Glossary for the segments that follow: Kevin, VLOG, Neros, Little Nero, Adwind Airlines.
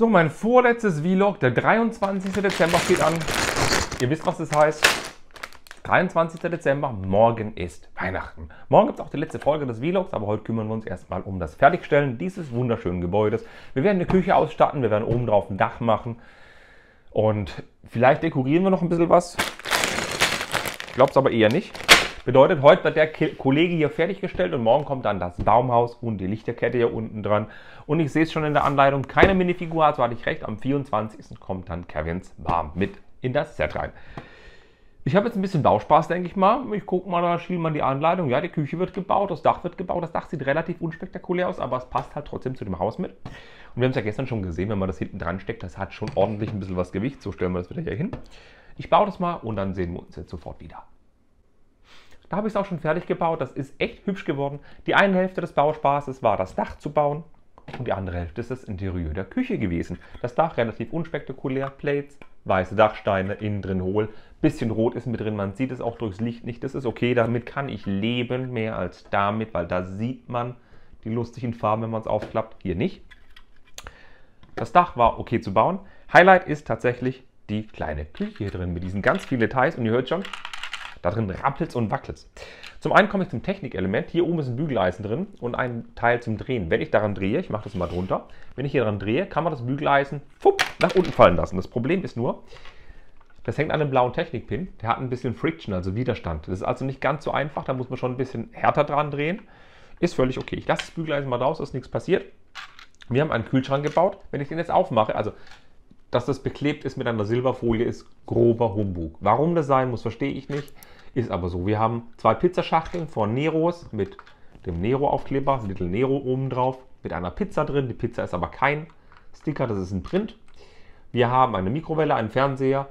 So, mein vorletztes Vlog, der 23. Dezember steht an. Ihr wisst, was das heißt. 23. Dezember, morgen ist Weihnachten. Morgen gibt es auch die letzte Folge des Vlogs, aber heute kümmern wir uns erstmal um das Fertigstellen dieses wunderschönen Gebäudes. Wir werden eine Küche ausstatten, wir werden oben drauf ein Dach machen und vielleicht dekorieren wir noch ein bisschen was. Ich glaube es aber eher nicht. Bedeutet, heute wird der Kollege hier fertiggestellt und morgen kommt dann das Baumhaus und die Lichterkette hier unten dran. Und ich sehe es schon in der Anleitung, keine Minifigur, also hatte ich recht, am 24. kommt dann Kevins Mom mit in das Set rein. Ich habe jetzt ein bisschen Bauspaß, denke ich mal. Ich gucke mal, da schielen mal die Anleitung. Ja, die Küche wird gebaut. Das Dach sieht relativ unspektakulär aus, aber es passt halt trotzdem zu dem Haus mit. Und wir haben es ja gestern schon gesehen, wenn man das hinten dran steckt, das hat schon ordentlich ein bisschen was Gewicht. So stellen wir das wieder hier hin. Ich baue das mal und dann sehen wir uns jetzt sofort wieder. Da habe ich es auch schon fertig gebaut. Das ist echt hübsch geworden. Die eine Hälfte des Bauspaßes war, das Dach zu bauen. Und die andere Hälfte ist das Interieur der Küche gewesen. Das Dach relativ unspektakulär, Plates, weiße Dachsteine, innen drin hohl. Bisschen rot ist mit drin, man sieht es auch durchs Licht nicht. Das ist okay, damit kann ich leben, mehr als damit, weil da sieht man die lustigen Farben, wenn man es aufklappt. Hier nicht. Das Dach war okay zu bauen. Highlight ist tatsächlich die kleine Küche hier drin mit diesen ganz vielen Details. Und ihr hört schon, da drin rappelt und wackelt. Zum einen komme ich zum Technikelement. Hier oben ist ein Bügeleisen drin und ein Teil zum Drehen. Wenn ich daran drehe, ich mache das mal drunter, wenn ich hier daran drehe, kann man das Bügeleisen fupp, nach unten fallen lassen. Das Problem ist nur, das hängt an einem blauen Technikpin. Der hat ein bisschen Friction, also Widerstand. Das ist also nicht ganz so einfach, da muss man schon ein bisschen härter dran drehen. Ist völlig okay. Ich lasse das Bügeleisen mal raus, ist nichts passiert. Wir haben einen Kühlschrank gebaut. Wenn ich den jetzt aufmache, also dass das beklebt ist mit einer Silberfolie, ist grober Humbug. Warum das sein muss, verstehe ich nicht. Ist aber so. Wir haben zwei Pizzaschachteln von Neros mit dem Nero-Aufkleber, Little Nero oben drauf, mit einer Pizza drin. Die Pizza ist aber kein Sticker, das ist ein Print. Wir haben eine Mikrowelle, einen Fernseher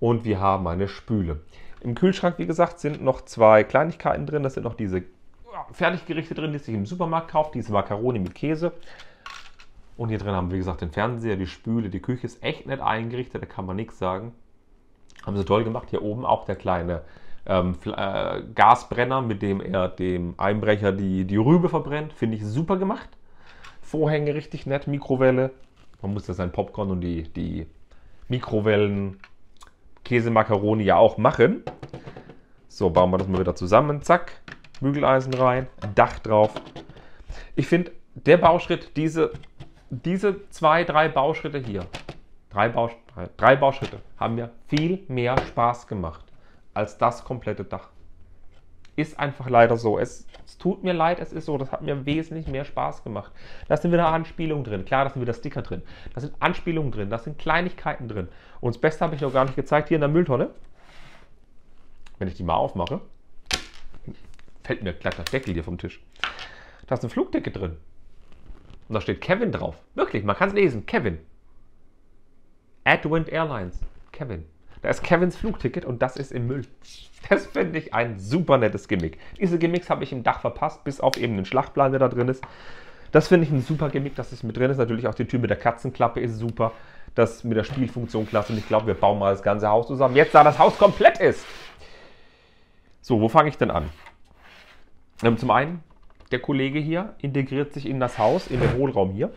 und wir haben eine Spüle. Im Kühlschrank, wie gesagt, sind noch zwei Kleinigkeiten drin. Das sind noch diese Fertiggerichte drin, die sich im Supermarkt kauft. Diese Macaroni mit Käse. Und hier drin haben wir, wie gesagt, den Fernseher, die Spüle, die Küche ist echt nett eingerichtet, da kann man nichts sagen. Haben sie toll gemacht. Hier oben auch der kleine Gasbrenner, mit dem er dem Einbrecher die Rübe verbrennt. Finde ich super gemacht. Vorhänge richtig nett, Mikrowelle. Man muss ja sein Popcorn und die Mikrowellen, Käse, Macaroni ja auch machen. So, bauen wir das mal wieder zusammen. Zack, Bügeleisen rein, Dach drauf. Ich finde, der Bauschritt, diese drei Bauschritte hier, drei Bauschritte, haben mir viel mehr Spaß gemacht als das komplette Dach. Ist einfach leider so. Es tut mir leid, es ist so. Das hat mir wesentlich mehr Spaß gemacht. Da sind wieder Anspielungen drin. Klar, da sind wieder Sticker drin. Da sind Anspielungen drin. Da sind Kleinigkeiten drin. Und das Beste habe ich noch gar nicht gezeigt. Hier in der Mülltonne, wenn ich die mal aufmache, fällt mir glatt der Deckel hier vom Tisch. Da ist eine Flugdecke drin. Und da steht Kevin drauf. Wirklich, man kann es lesen. Kevin. Adwind Airlines. Kevin. Da ist Kevins Flugticket und das ist im Müll. Das finde ich ein super nettes Gimmick. Diese Gimmicks habe ich im Dach verpasst, bis auf eben den Schlachtplan, der da drin ist. Das finde ich ein super Gimmick, dass es mit drin ist. Natürlich auch die Tür mit der Katzenklappe ist super. Das mit der Spielfunktion klasse. Und ich glaube, wir bauen mal das ganze Haus zusammen. Jetzt, da das Haus komplett ist. So, wo fange ich denn an? Zum einen, der Kollege hier integriert sich in das Haus, in den Hohlraum hier.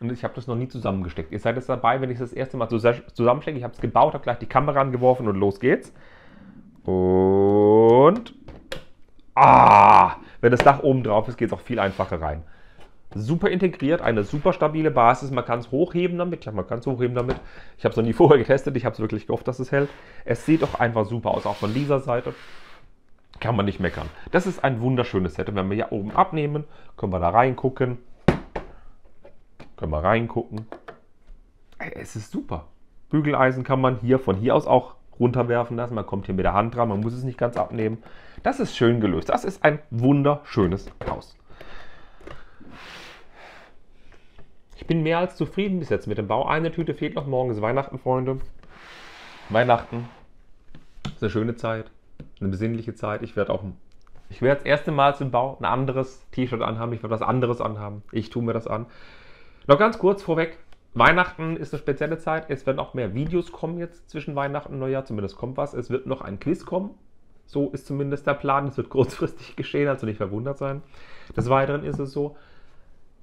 Und ich habe das noch nie zusammengesteckt. Ihr seid jetzt dabei, wenn ich das erste Mal zusammenstecke. Ich habe es gebaut, habe gleich die Kamera angeworfen und los geht's. Und... Ah! Wenn das Dach oben drauf ist, geht es auch viel einfacher rein. Super integriert, eine super stabile Basis. Man kann es hochheben damit. Ja, man kann es hochheben damit. Ich habe es noch nie vorher getestet. Ich habe es wirklich gehofft, dass es hält. Es sieht doch einfach super aus, auch von dieser Seite. Kann man nicht meckern. Das ist ein wunderschönes Set. Und wenn wir hier oben abnehmen, können wir da reingucken. Es ist super. Bügeleisen kann man hier von hier aus auch runterwerfen lassen. Man kommt hier mit der Hand dran. Man muss es nicht ganz abnehmen. Das ist schön gelöst. Das ist ein wunderschönes Haus. Ich bin mehr als zufrieden bis jetzt mit dem Bau. Eine Tüte fehlt noch. Morgen ist Weihnachten, Freunde. Weihnachten ist eine schöne Zeit. Eine besinnliche Zeit. Ich werde das erste Mal zum Bau ein anderes T-Shirt anhaben. Ich werde was anderes anhaben. Ich tue mir das an. Noch ganz kurz vorweg. Weihnachten ist eine spezielle Zeit. Es werden auch mehr Videos kommen jetzt zwischen Weihnachten und Neujahr. Zumindest kommt was. Es wird noch ein Quiz kommen. So ist zumindest der Plan. Es wird kurzfristig geschehen, also nicht verwundert sein. Des Weiteren ist es so.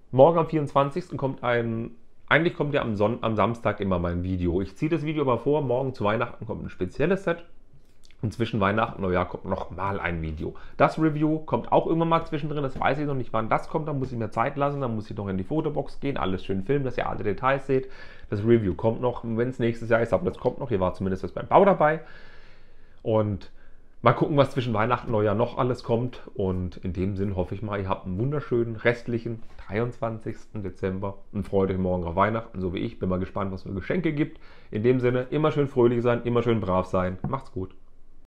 Morgen am 24. kommt ein Eigentlich kommt ja am Samstag immer mein Video. Ich ziehe das Video mal vor, morgen zu Weihnachten kommt ein spezielles Set. Und zwischen Weihnachten und Neujahr kommt nochmal ein Video. Das Review kommt auch immer mal zwischendrin, das weiß ich noch nicht, wann das kommt. Da muss ich mir Zeit lassen, dann muss ich noch in die Fotobox gehen, alles schön filmen, dass ihr alle Details seht. Das Review kommt noch, wenn es nächstes Jahr ist, aber das kommt noch. Hier war zumindest was beim Bau dabei. Und mal gucken, was zwischen Weihnachten und Neujahr noch alles kommt. Und in dem Sinn hoffe ich mal, ihr habt einen wunderschönen restlichen 23. Dezember und freut euch morgen auf Weihnachten, so wie ich. Bin mal gespannt, was es für Geschenke gibt. In dem Sinne, immer schön fröhlich sein, immer schön brav sein. Macht's gut.